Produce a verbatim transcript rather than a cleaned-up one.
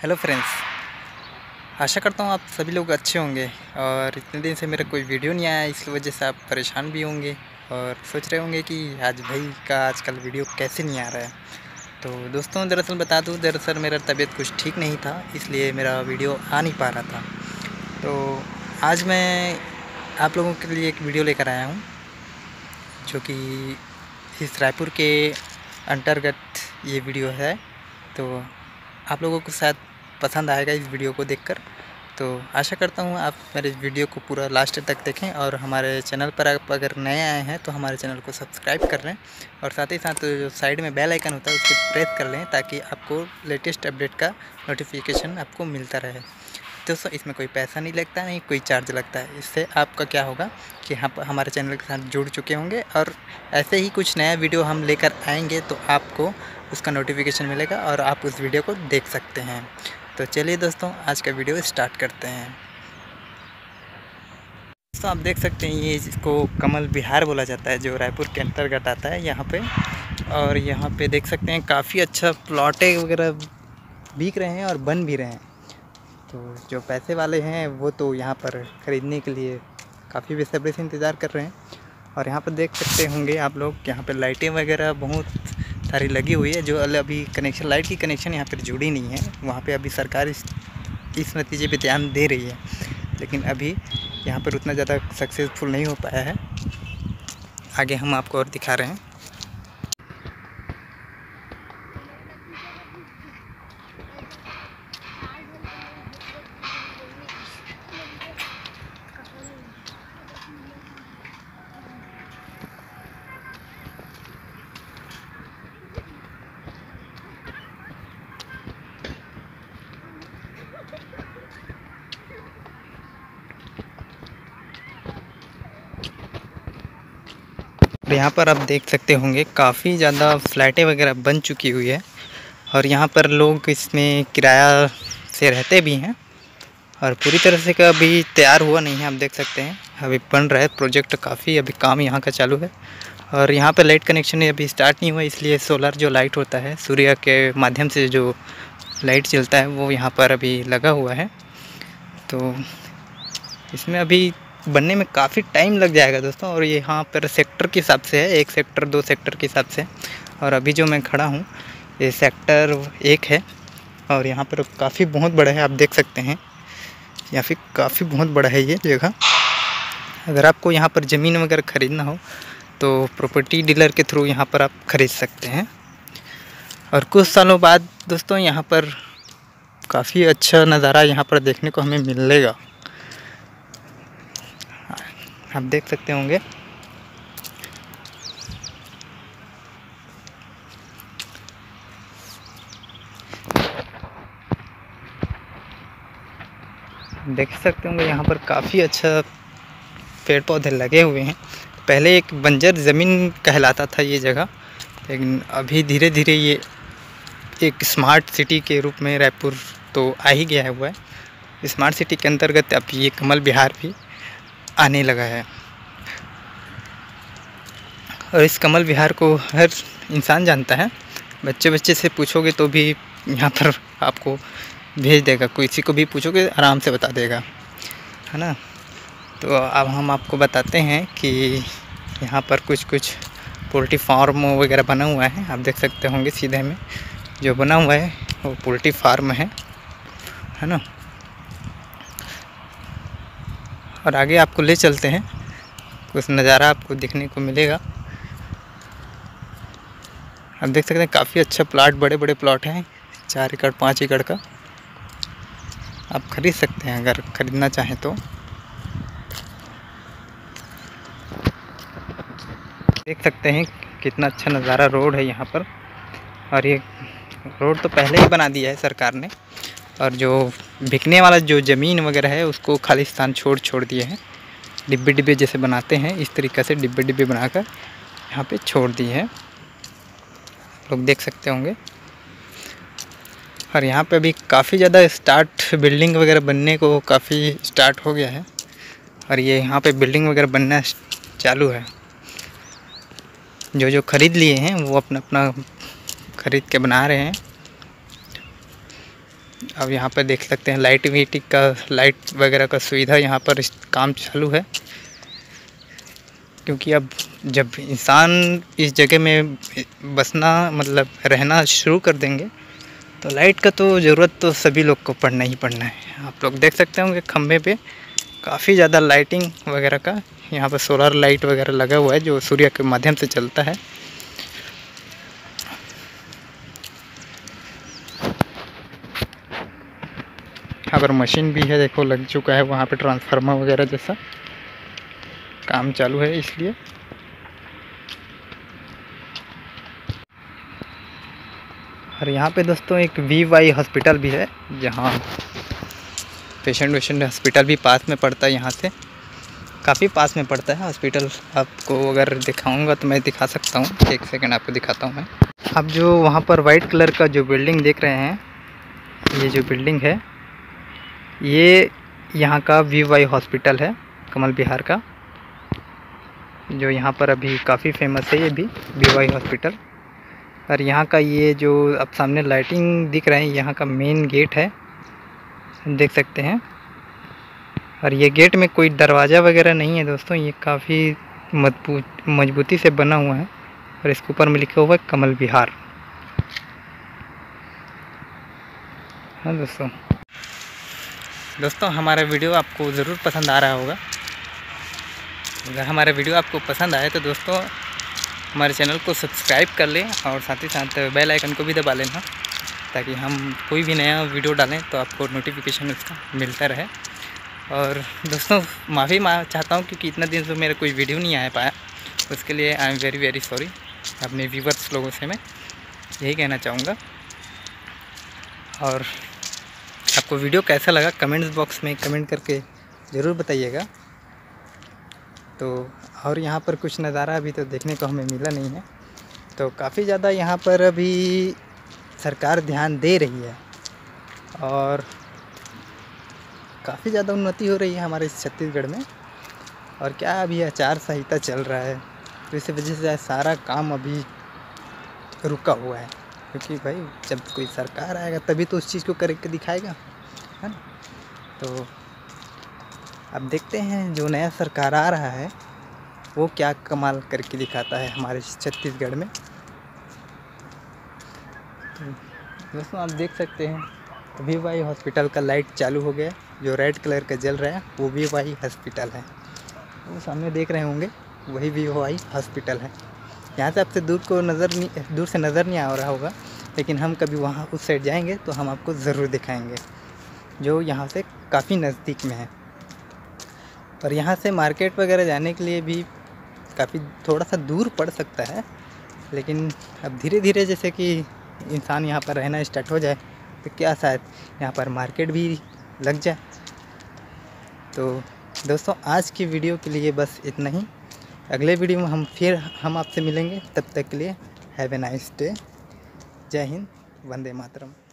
Hello friends, आशा करता हूँ आप सभी लोग अच्छे होंगे। और इतने दिन से मेरा कोई वीडियो नहीं आया, इस वजह से आप परेशान भी होंगे और सोच रहे होंगे कि आज भाई का आजकल वीडियो कैसे नहीं आ रहा है। तो दोस्तों दरअसल बता दूँ, दरअसल मेरा तबीयत कुछ ठीक नहीं था, इसलिए मेरा वीडियो आ नहीं पा रहा था। तो आज मैं आप लोगों के लिए एक वीडियो लेकर आया हूँ जो कि इस रायपुर के अंतर्गत ये वीडियो है। तो आप लोगों को शायद पसंद आएगा इस वीडियो को देखकर। तो आशा करता हूँ आप मेरे वीडियो को पूरा लास्ट तक देखें। और हमारे चैनल पर आप अगर नए आए हैं तो हमारे चैनल को सब्सक्राइब कर लें और साथ ही साथ जो साइड में बेल आइकन होता है उसको प्रेस कर लें ताकि आपको लेटेस्ट अपडेट का नोटिफिकेशन आपको मिलता रहे। दोस्तों इसमें कोई पैसा नहीं लगता, नहीं कोई चार्ज लगता है। इससे आपका क्या होगा कि हम हमारे चैनल के साथ जुड़ चुके होंगे और ऐसे ही कुछ नया वीडियो हम लेकर आएंगे तो आपको उसका नोटिफिकेशन मिलेगा और आप उस वीडियो को देख सकते हैं। तो चलिए दोस्तों आज का वीडियो स्टार्ट करते हैं। दोस्तों आप देख सकते हैं ये जिसको कमल विहार बोला जाता है जो रायपुर के अंतर्गत आता है यहाँ पे। और यहाँ पे देख सकते हैं काफ़ी अच्छा प्लॉटें वगैरह बिक रहे हैं और बन भी रहे हैं। तो जो पैसे वाले हैं वो तो यहाँ पर ख़रीदने के लिए काफ़ी बेसब्री से इंतज़ार कर रहे हैं। और यहाँ पर देख सकते होंगे आप लोग, यहाँ पर लाइटें वगैरह बहुत सारी लगी हुई है जो अभी कनेक्शन लाइट की कनेक्शन यहाँ पर जुड़ी नहीं है। वहाँ पे अभी सरकार इस इस नतीजे पे ध्यान दे रही है, लेकिन अभी यहाँ पर उतना ज़्यादा सक्सेसफुल नहीं हो पाया है। आगे हम आपको और दिखा रहे हैं। और यहाँ पर आप देख सकते होंगे काफ़ी ज़्यादा फ्लैटें वगैरह बन चुकी हुई है और यहाँ पर लोग इसमें किराया से रहते भी हैं। और पूरी तरह से का अभी तैयार हुआ नहीं है, आप देख सकते हैं अभी बन रहा है प्रोजेक्ट। काफ़ी अभी काम यहाँ का चालू है और यहाँ पर लाइट कनेक्शन अभी स्टार्ट नहीं हुआ, इसलिए सोलर जो लाइट होता है सूर्य के माध्यम से जो लाइट चलता है वो यहाँ पर अभी लगा हुआ है। तो इसमें अभी बनने में काफ़ी टाइम लग जाएगा दोस्तों। और ये यहाँ पर सेक्टर के हिसाब से है, एक सेक्टर दो सेक्टर के हिसाब से। और अभी जो मैं खड़ा हूँ ये सेक्टर एक है और यहाँ पर काफ़ी बहुत बड़ा है, आप देख सकते हैं। या फिर काफ़ी बहुत बड़ा है ये जगह। अगर आपको यहाँ पर ज़मीन वगैरह ख़रीदना हो तो प्रॉपर्टी डीलर के थ्रू यहाँ पर आप ख़रीद सकते हैं। और कुछ सालों बाद दोस्तों यहाँ पर काफ़ी अच्छा नज़ारा यहाँ पर देखने को हमें मिलेगा, आप देख सकते होंगे। देख सकते होंगे यहाँ पर काफ़ी अच्छा पेड़ पौधे लगे हुए हैं। पहले एक बंजर ज़मीन कहलाता था ये जगह, लेकिन अभी धीरे धीरे ये एक स्मार्ट सिटी के रूप में रायपुर तो आ ही गया हुआ है। स्मार्ट सिटी के अंतर्गत अब ये कमल विहार भी आने लगा है। और इस कमल विहार को हर इंसान जानता है, बच्चे बच्चे से पूछोगे तो भी यहाँ पर आपको भेज देगा, किसी को भी पूछोगे आराम से बता देगा, है ना। तो अब हम आपको बताते हैं कि यहाँ पर कुछ कुछ पोल्ट्री फार्म वगैरह बना हुआ है, आप देख सकते होंगे। सीधे में जो बना हुआ है वो पोल्ट्री फार्म है, है ना। और आगे आपको ले चलते हैं, कुछ नज़ारा आपको देखने को मिलेगा। आप देख सकते हैं काफ़ी अच्छा प्लाट, बड़े बड़े प्लाट हैं, चार एकड़ पाँच एकड़ का, आप खरीद सकते हैं अगर ख़रीदना चाहें तो। देख सकते हैं कितना अच्छा नज़ारा, रोड है यहाँ पर। और ये रोड तो पहले ही बना दिया है सरकार ने, और जो बिकने वाला जो ज़मीन वगैरह है उसको खाली स्थान छोड़ छोड़ दिए हैं। डिब्बे डिब्बे जैसे बनाते हैं इस तरीक़े से डिब्बे डिब्बे बनाकर यहाँ पे छोड़ दिए हैं, लोग देख सकते होंगे। और यहाँ पे अभी काफ़ी ज़्यादा स्टार्ट बिल्डिंग वगैरह बनने को काफ़ी स्टार्ट हो गया है। और ये यहाँ पे बिल्डिंग वगैरह बनना चालू है, जो जो ख़रीद लिए हैं वो अपना अपना ख़रीद के बना रहे हैं। अब यहाँ पर देख सकते हैं लाइट वीटिंग का लाइट वगैरह का सुविधा यहाँ पर काम चालू है, क्योंकि अब जब इंसान इस जगह में बसना मतलब रहना शुरू कर देंगे तो लाइट का तो ज़रूरत तो सभी लोग को पड़ना ही पड़ना है। आप लोग देख सकते होंगे खम्भे पे काफ़ी ज़्यादा लाइटिंग वगैरह का यहाँ पर सोलर लाइट वगैरह लगा हुआ है जो सूर्य के माध्यम से चलता है। यहाँ पर मशीन भी है, देखो लग चुका है वहाँ पे ट्रांसफार्मर वगैरह जैसा काम चालू है। इसलिए और यहाँ पे दोस्तों एक वीवाई हॉस्पिटल भी है जहाँ पेशेंट वेशेंट हॉस्पिटल भी पास में पड़ता है, यहाँ से काफ़ी पास में पड़ता है हॉस्पिटल। आपको अगर दिखाऊंगा तो मैं दिखा सकता हूँ, एक सेकंड आपको दिखाता हूँ मैं। आप जो वहाँ पर वाइट कलर का जो बिल्डिंग देख रहे हैं, ये जो बिल्डिंग है ये यहाँ का वीवाई हॉस्पिटल है कमल विहार का, जो यहाँ पर अभी काफ़ी फेमस है ये भी वीवाई हॉस्पिटल। और यहाँ का ये जो अब सामने लाइटिंग दिख रहा है यहाँ का मेन गेट है, देख सकते हैं। और ये गेट में कोई दरवाज़ा वगैरह नहीं है दोस्तों, ये काफ़ी मजबूत मजबूती से बना हुआ है और इसके ऊपर में लिखा हुआ है कमल विहार। हाँ दोस्तों दोस्तों हमारा वीडियो आपको ज़रूर पसंद आ रहा होगा। अगर हमारा वीडियो आपको पसंद आए तो दोस्तों हमारे चैनल को सब्सक्राइब कर लें और साथ ही साथ बेल आइकन को भी दबा लेना, ताकि हम कोई भी नया वीडियो डालें तो आपको नोटिफिकेशन उसका मिलता रहे। और दोस्तों माफ़ी मांग चाहता हूँ क्योंकि इतना दिन से मेरा कोई वीडियो नहीं आ पाया, उसके लिए I am very very sorry. अपने व्यूवर्स लोगों से मैं यही कहना चाहूँगा। और आपको वीडियो कैसा लगा कमेंट्स बॉक्स में कमेंट करके ज़रूर बताइएगा। तो और यहाँ पर कुछ नज़ारा अभी तो देखने को हमें मिला नहीं है, तो काफ़ी ज़्यादा यहाँ पर अभी सरकार ध्यान दे रही है और काफ़ी ज़्यादा उन्नति हो रही है हमारे छत्तीसगढ़ में। और क्या अभी आचार संहिता चल रहा है तो इसी वजह से सारा काम अभी रुका हुआ है, क्योंकि भाई जब कोई सरकार आएगा तभी तो उस चीज़ को करके दिखाएगा, है ना। तो अब देखते हैं जो नया सरकार आ रहा है वो क्या कमाल करके दिखाता है हमारे छत्तीसगढ़ में। तो दोस्तों आप देख सकते हैं वीवाई हॉस्पिटल का लाइट चालू हो गया, जो रेड कलर का जल रहा है वो वीवाई हॉस्पिटल है, वो सामने देख रहे होंगे वही वीवाई हॉस्पिटल है। यहाँ से आपसे दूर को नज़र नहीं दूर से नज़र नहीं आ रहा होगा, लेकिन हम कभी वहाँ उस साइड जाएंगे तो हम आपको ज़रूर दिखाएंगे, जो यहाँ से काफ़ी नज़दीक में है। और यहाँ से मार्केट वगैरह जाने के लिए भी काफ़ी थोड़ा सा दूर पड़ सकता है, लेकिन अब धीरे धीरे जैसे कि इंसान यहाँ पर रहना स्टार्ट हो जाए तो क्या शायद यहाँ पर मार्केट भी लग जाए। तो दोस्तों आज की वीडियो के लिए बस इतना ही, अगले वीडियो में हम फिर हम आपसे मिलेंगे, तब तक के लिए हैव ए नाइस डे। जय हिंद, वंदे मातरम।